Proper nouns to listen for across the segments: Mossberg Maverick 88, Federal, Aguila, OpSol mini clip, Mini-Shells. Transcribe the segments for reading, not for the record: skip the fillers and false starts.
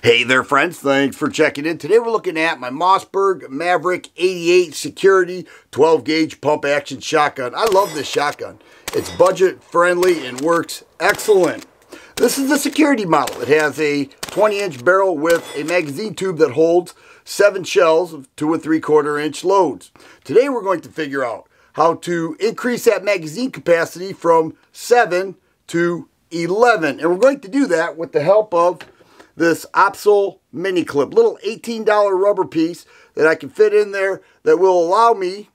Hey there friends, thanks for checking in. Today we're looking at my Mossberg Maverick 88 Security 12 gauge pump action shotgun. I love this shotgun. It's budget friendly and works excellent. This is the security model. It has a 20-inch barrel with a magazine tube that holds 7 shells of 2 3/4-inch loads. Today we're going to figure out how to increase that magazine capacity from 7 to 11. And we're going to do that with the help of this OpSol mini clip, little $18 rubber piece that I can fit in there that will allow me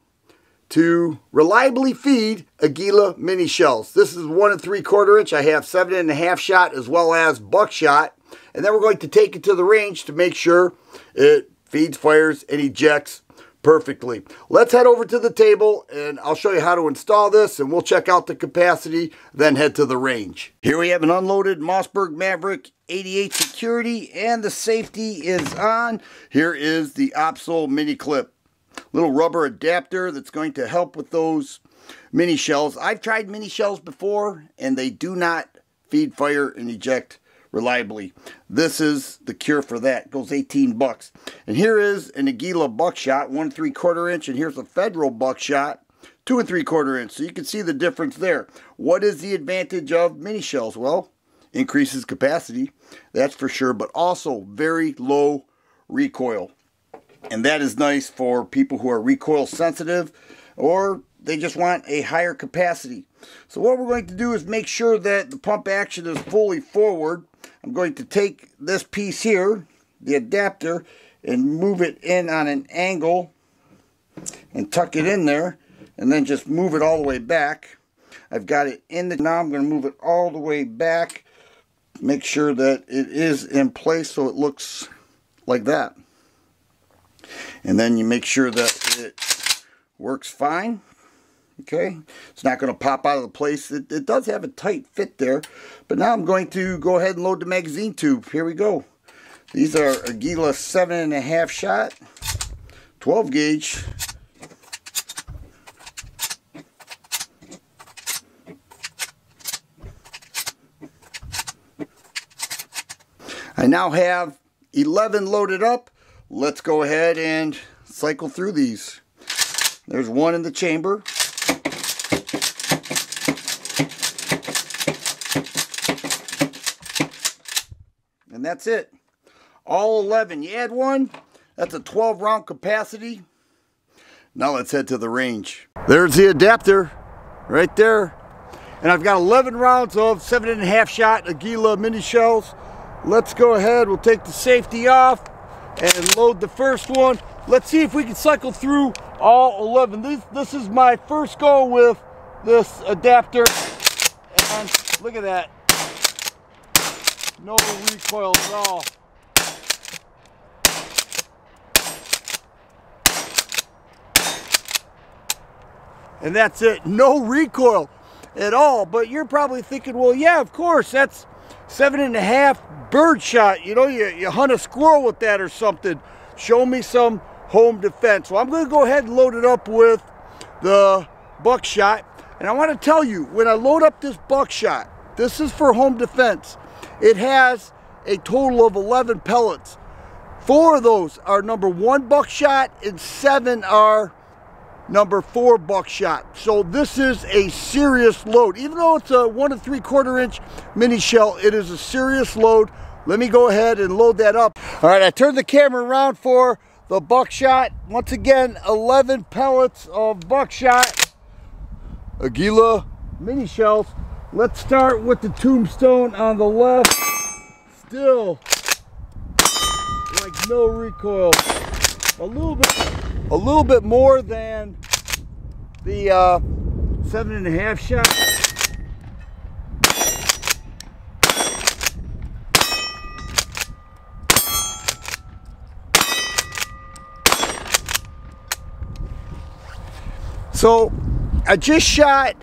to reliably feed Aguila mini shells. This is 1 3/4-inch. I have 7.5 shot as well as buckshot. And then we're going to take it to the range to make sure it feeds, fires, and ejects perfectly. Let's head over to the table and I'll show you how to install this, and we'll check out the capacity, then head to the range. Here we have an unloaded Mossberg Maverick 88 Security, and the safety is on. Here is the OpSol mini clip, little rubber adapter that's going to help with those mini shells. I've tried mini shells before and they do not feed, fire, and eject reliably. This is the cure for that. It goes 18 bucks. And here is an Aguila buckshot, 1 3/4-inch, and here's a Federal buckshot, 2 3/4-inch. So you can see the difference there. What is the advantage of mini shells? Well, increases capacity, that's for sure, but also very low recoil. And that is nice for people who are recoil sensitive or they just want a higher capacity. So what we're going to do is make sure that the pump action is fully forward. I'm going to take this piece here, the adapter, and move it in on an angle and tuck it in there, and then just move it all the way back. I've got it in the, now I'm going to move it all the way back, make sure that it is in place so it looks like that. And then you make sure that it works fine. Okay, it's not going to pop out of the place. It does have a tight fit there, but now I'm going to go ahead and load the magazine tube. Here we go. These are Aguila 7.5 shot, 12 gauge. I now have 11 loaded up. Let's go ahead and cycle through these. There's one in the chamber. And that's it. All 11. You add one, that's a 12-round capacity. Now let's head to the range. There's the adapter right there. And I've got 11 rounds of 7.5 shot Aguila mini shells. Let's go ahead, we'll take the safety off and load the first one. Let's see if we can cycle through all 11. This is my first go with this adapter. And look at that. No recoil at all. And that's it. No recoil at all. But you're probably thinking, well, yeah, of course, that's 7.5 bird shot. You know, you hunt a squirrel with that or something. Show me some home defense. So I'm going to go ahead and load it up with the buckshot. And I want to tell you, when I load up this buckshot, this is for home defense. It has a total of 11 pellets. 4 of those are number 1 buckshot and 7 are number 4 buckshot. So this is a serious load. Even though it's a 1 3/4-inch mini shell, it is a serious load. Let me go ahead and load that up. All right, I turned the camera around for the buckshot. Once again, 11 pellets of buckshot Aguila mini shells. Let's start with the tombstone on the left. Still, like no recoil. A little bit more than the 7.5 shot. So I just shot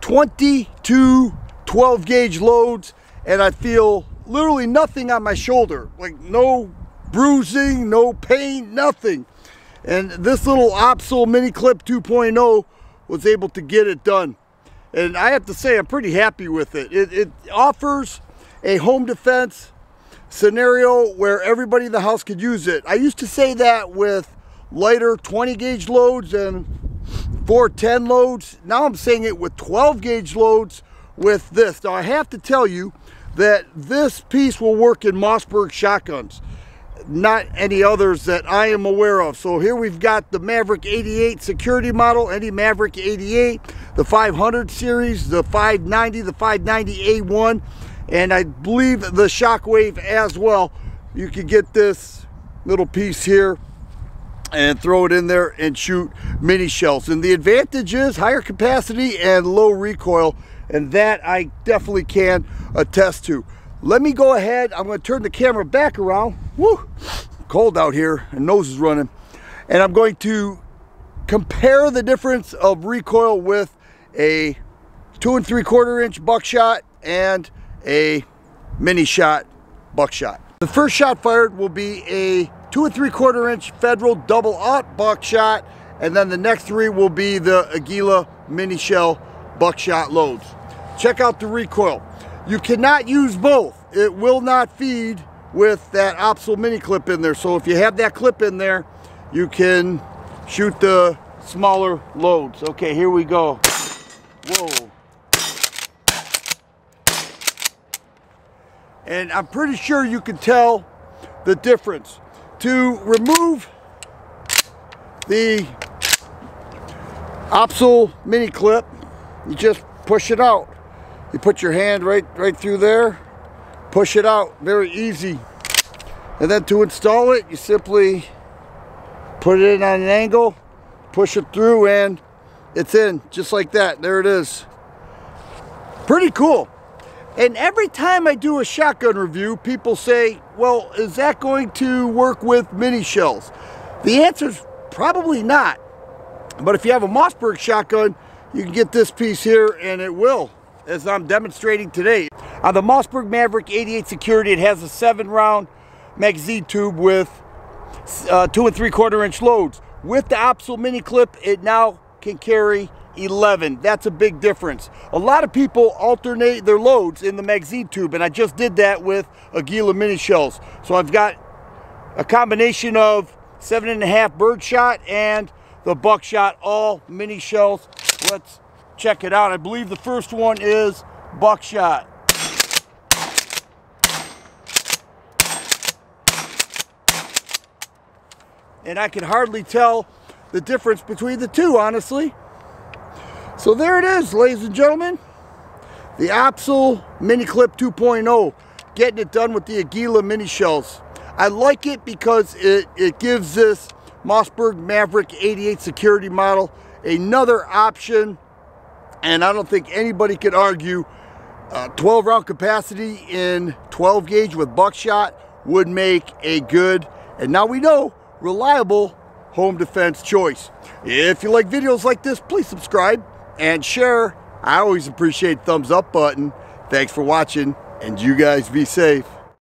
22 12 gauge loads and I feel literally nothing on my shoulder, like no bruising, no pain, nothing. And this little OpSol mini clip 2.0 was able to get it done, and I have to say I'm pretty happy with it. It offers a home defense scenario where everybody in the house could use it. I used to say that with lighter 20 gauge loads and 410 loads. Now I'm saying it with 12 gauge loads with this. Now I have to tell you that this piece will work in Mossberg shotguns, not any others that I am aware of. So here we've got the Maverick 88 security model, any Maverick 88, the 500 series, the 590, the 590A1, and I believe the Shockwave as well. You can get this little piece here and throw it in there and shoot mini shells. And the advantage is higher capacity and low recoil, and that I definitely can attest to. Let me go ahead, I'm gonna turn the camera back around. Woo, cold out here, and nose is running. And I'm going to compare the difference of recoil with a 2 3/4 inch buckshot and a mini shot buckshot. The first shot fired will be a 2 3/4 inch Federal double aught buckshot, and then the next three will be the Aguila mini shell buckshot loads. Check out the recoil. You cannot use both. It will not feed with that OpSol mini clip in there. So if you have that clip in there, you can shoot the smaller loads. Okay, here we go. Whoa. And I'm pretty sure you can tell the difference. To remove the OpSol mini clip, you just push it out. You put your hand right through there, push it out, very easy. And then to install it, you simply put it in on an angle, push it through, and it's in, just like that. There it is. Pretty cool. And every time I do a shotgun review, people say, well, is that going to work with mini shells? The answer's probably not. But if you have a Mossberg shotgun, you can get this piece here and it will, as I'm demonstrating today. On the Mossberg Maverick 88 security, it has a 7-round Mag Z tube with 2 3/4 inch loads. With the OpSol mini clip, it now can carry 11. That's a big difference. A lot of people alternate their loads in the Mag Z tube, and I just did that with Aguila mini shells. So I've got a combination of 7.5 birdshot and the buckshot, all mini shells. Let's check it out. I believe the first one is buckshot. And I can hardly tell the difference between the two, honestly. So there it is, ladies and gentlemen. The OpSol mini clip 2.0, getting it done with the Aguila mini shells. I like it because it gives this Mossberg Maverick 88 security model another option. And I don't think anybody could argue 12 round capacity in 12 gauge with buckshot would make a good, and now we know, reliable home defense choice. If you like videos like this, please subscribe and share. I always appreciate the thumbs up button. Thanks for watching, and you guys be safe.